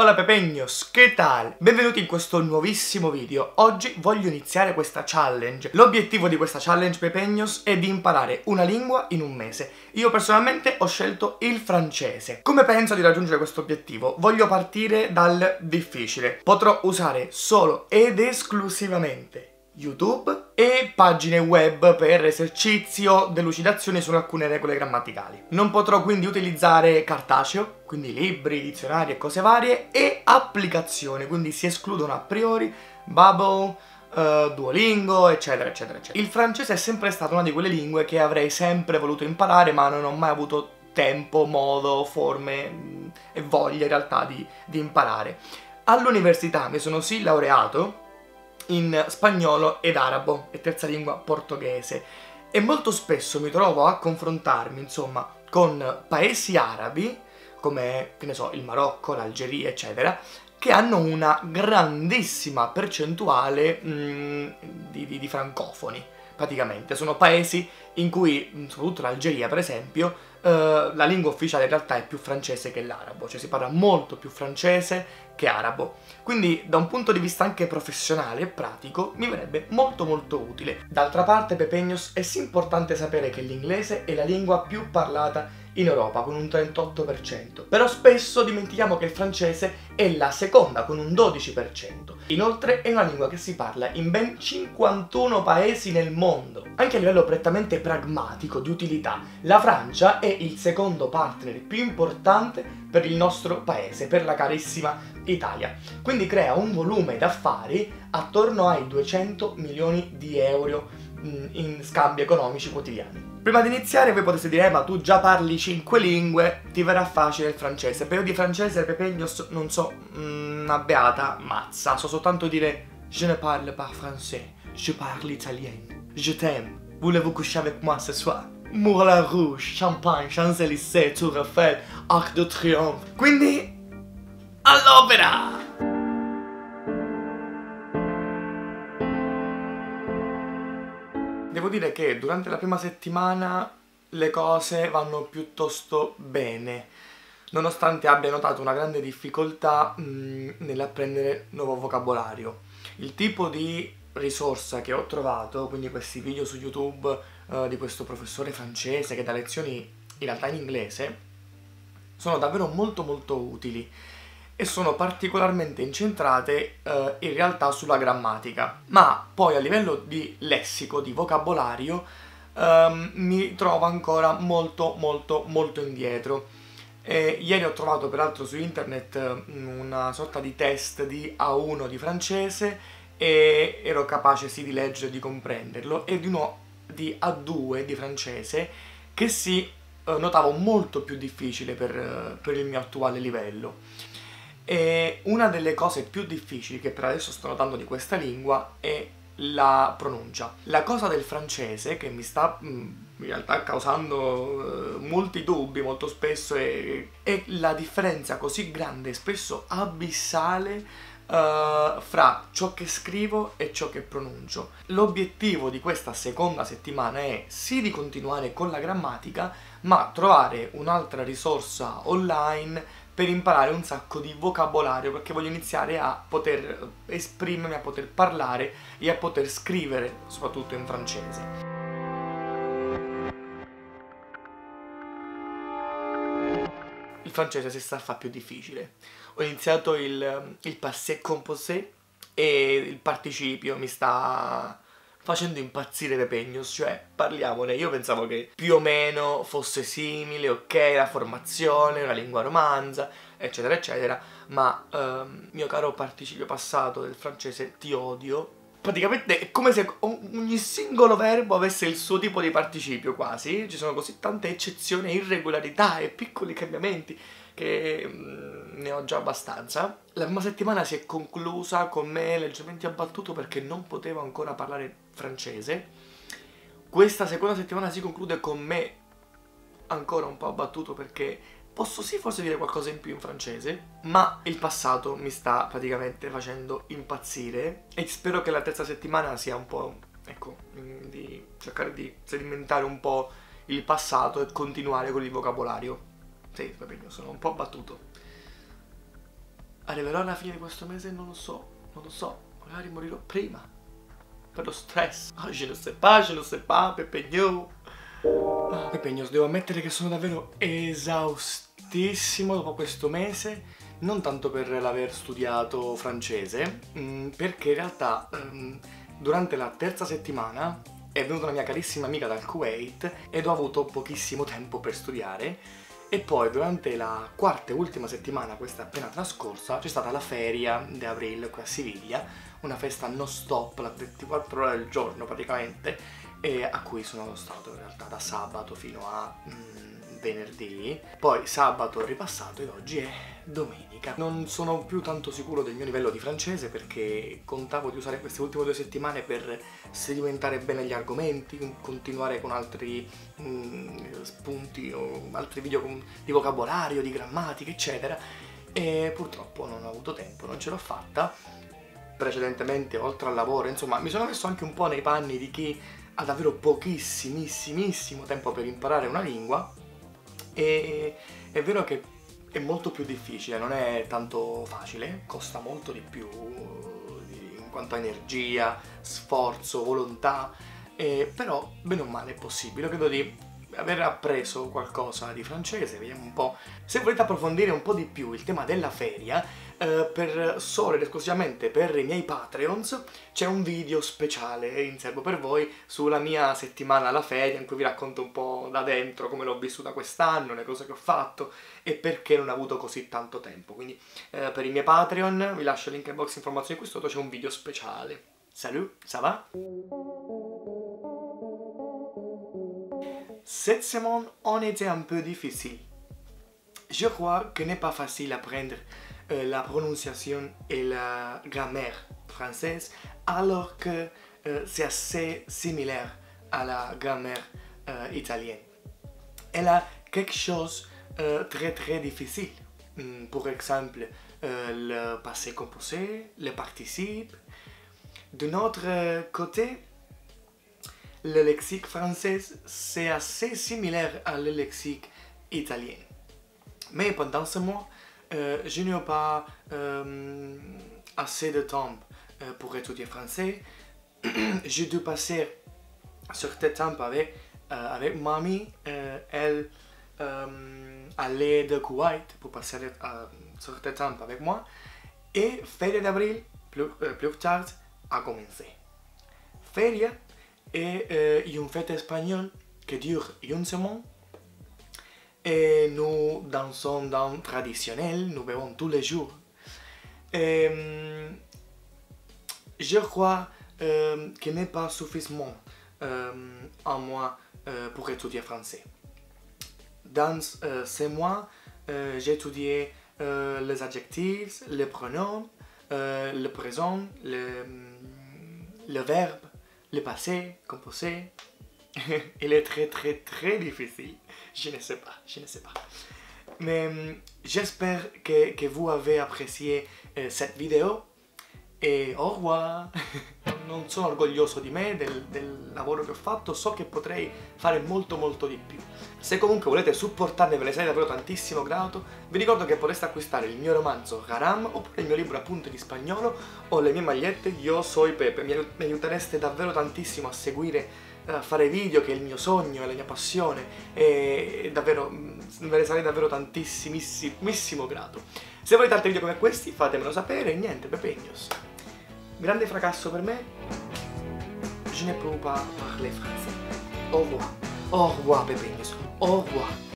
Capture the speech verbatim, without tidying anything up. Hola Pepeños, che tal? Benvenuti in questo nuovissimo video. Oggi voglio iniziare questa challenge. L'obiettivo di questa challenge, Pepeños, è di imparare una lingua in un mese. Io personalmente ho scelto il francese. Come penso di raggiungere questo obiettivo? Voglio partire dal difficile. Potrò usare solo ed esclusivamente YouTube e pagine web per esercizi o delucidazioni su alcune regole grammaticali. Non potrò quindi utilizzare cartaceo, quindi libri, dizionari e cose varie, e applicazioni, quindi si escludono a priori Bubble, uh, Duolingo, eccetera, eccetera, eccetera. Il francese è sempre stata una di quelle lingue che avrei sempre voluto imparare, ma non ho mai avuto tempo, modo, forme e voglia in realtà di, di imparare. All'università mi sono sì laureato in spagnolo ed arabo e terza lingua portoghese, e molto spesso mi trovo a confrontarmi insomma con paesi arabi come, che ne so, il Marocco, l'Algeria eccetera, che hanno una grandissima percentuale mh, di, di, di francofoni. Praticamente sono paesi in cui, soprattutto l'Algeria per esempio, eh, la lingua ufficiale in realtà è più francese che l'arabo, cioè si parla molto più francese che arabo. Quindi da un punto di vista anche professionale e pratico mi verrebbe molto molto utile. D'altra parte, Pepeños, è sì importante sapere che l'inglese è la lingua più parlata in Europa con un trentotto per cento, però spesso dimentichiamo che il francese è la seconda con un dodici per cento. Inoltre è una lingua che si parla in ben cinquantuno paesi nel mondo. Anche a livello prettamente pragmatico, di utilità, la Francia è il secondo partner più importante per il nostro paese, per la carissima Italia. Quindi crea un volume d'affari attorno ai duecento milioni di euro in scambi economici quotidiani. Prima di iniziare voi potete dire: eh, ma tu già parli cinque lingue, ti verrà facile il francese. Però di francese, Pepeños, non so una beata mazza, so soltanto dire je ne parle pas français, je parle italien, je t'aime, voulez-vous coucher avec moi ce soir? Moulin Rouge, Champagne, Champs-Élysées, Tour Eiffel, Arc de Triomphe. Quindi all'opera! Devo dire che durante la prima settimana le cose vanno piuttosto bene, nonostante abbia notato una grande difficoltà mh, nell'apprendere nuovo vocabolario. Il tipo di risorsa che ho trovato, quindi questi video su YouTube eh, di questo professore francese che dà lezioni in realtà in inglese, sono davvero molto molto utili e sono particolarmente incentrate eh, in realtà sulla grammatica. Ma poi a livello di lessico, di vocabolario, ehm, mi trovo ancora molto molto molto indietro. E ieri ho trovato peraltro su internet una sorta di test di A uno di francese e ero capace sì di leggere e di comprenderlo, e di uno di A due di francese che sì eh, notavo molto più difficile per, per il mio attuale livello. E una delle cose più difficili che per adesso sto notando di questa lingua è la pronuncia. La cosa del francese che mi sta in realtà causando molti dubbi molto spesso è, è la differenza così grande, spesso abissale, uh, fra ciò che scrivo e ciò che pronuncio. L'obiettivo di questa seconda settimana è sì di continuare con la grammatica, ma trovare un'altra risorsa online per imparare un sacco di vocabolario, perché voglio iniziare a poter esprimermi, a poter parlare e a poter scrivere, soprattutto in francese. Il francese si sta fa più difficile. Ho iniziato il, il passé composé e il participio mi sta facendo impazzire Pepeños, cioè parliamone. Io pensavo che più o meno fosse simile, ok, la formazione, una lingua romanza, eccetera, eccetera, ma ehm, mio caro participio passato del francese, ti odio. Praticamente è come se ogni singolo verbo avesse il suo tipo di participio quasi, ci sono così tante eccezioni, irregolarità e piccoli cambiamenti che mh, ne ho già abbastanza. La prima settimana si è conclusa con me leggermente abbattuto perché non potevo ancora parlare francese. Questa seconda settimana si conclude con me ancora un po' abbattuto perché posso sì forse dire qualcosa in più in francese, ma il passato mi sta praticamente facendo impazzire e spero che la terza settimana sia un po', ecco, di cercare di sedimentare un po' il passato e continuare con il vocabolario. Sì, va bene, sono un po' abbattuto. Arriverò alla fine di questo mese? Non lo so, non lo so. Magari morirò prima. Per lo stress. Ah, oh, je ne sais pas, je ne sais pas, Pepeños. Ah, Pepeños, devo ammettere che sono davvero esaustissimo dopo questo mese. Non tanto per l'aver studiato francese, mh, perché in realtà mh, durante la terza settimana è venuta una mia carissima amica dal Kuwait ed ho avuto pochissimo tempo per studiare, e poi durante la quarta e ultima settimana, questa appena trascorsa, c'è stata la feria di aprile qui a Siviglia, una festa non stop, la ventiquattro ore del giorno praticamente, e a cui sono stato in realtà da sabato fino a... Mh, venerdì, poi sabato ripassato ed oggi è domenica. Non sono più tanto sicuro del mio livello di francese perché contavo di usare queste ultime due settimane per sedimentare bene gli argomenti, continuare con altri mh, spunti o altri video con, di vocabolario, di grammatica, eccetera, e purtroppo non ho avuto tempo, non ce l'ho fatta. Precedentemente, oltre al lavoro, insomma, mi sono messo anche un po' nei panni di chi ha davvero pochissimissimissimo tempo per imparare una lingua. E è vero che è molto più difficile, non è tanto facile, costa molto di più in quanto a energia, sforzo, volontà, eh, però bene o male è possibile. Credo di aver appreso qualcosa di francese, vediamo un po'. Se volete approfondire un po' di più il tema della feria, eh, per solo ed esclusivamente per i miei Patreons c'è un video speciale in serbo per voi sulla mia settimana alla feria, in cui vi racconto un po' da dentro come l'ho vissuta quest'anno, le cose che ho fatto e perché non ho avuto così tanto tempo. Quindi eh, per i miei Patreon vi lascio il link in box informazioni qui sotto, c'è un video speciale. Salut, ça va? Cette semaine, on était un peu difficile. Je crois que n'est pas facile d'apprendre euh, la prononciation et la grammaire française, alors que euh, c'est assez similaire à la grammaire euh, italienne. Elle a quelque chose de euh, très très difficile. Pour exemple, euh, le passé composé, le participe. De notre côté, le lexique français, c'est assez similaire à le lexique italien. Mais pendant ce mois, euh, je n'ai pas euh, assez de temps euh, pour étudier français. J'ai dû passer certains temps avec, euh, avec mamie. Euh, elle euh, allait de Kuwait pour passer euh, certains temps avec moi. Et Feria d'avril, plus, euh, plus tard, a commencé. Feria et euh, une fête espagnole qui dure une semaine, et nous dansons dans le traditionnel, nous buvons tous les jours. Et, je crois euh, qu'il n'est pas suffisamment euh, en moi euh, pour étudier français. Dans euh, ces mois, euh, j'ai étudié euh, les adjectifs, les pronoms, euh, le présent, le, le verbe, le passé, composé. Il est très très très difficile. Je ne sais pas, je ne sais pas. Mais j'espère que, que vous avez apprécié euh, cette vidéo. E au revoir! Non sono orgoglioso di me, del, del lavoro che ho fatto, so che potrei fare molto molto di più. Se comunque volete supportarmi, ve ne sarei davvero tantissimo grato. Vi ricordo che potreste acquistare il mio romanzo Haram, oppure il mio libro Appunti di spagnolo, o le mie magliette Yo Soy Pepe. Mi, mi aiutereste davvero tantissimo a seguire, a fare video, che è il mio sogno, è la mia passione, e davvero ve ne sarei davvero tantissimissimo grato. Se volete altri video come questi fatemelo sapere. E niente, Pepeños, grande fracasso per me. Je ne peux pas parler français. Au revoir, au revoir Pepeños, au revoir.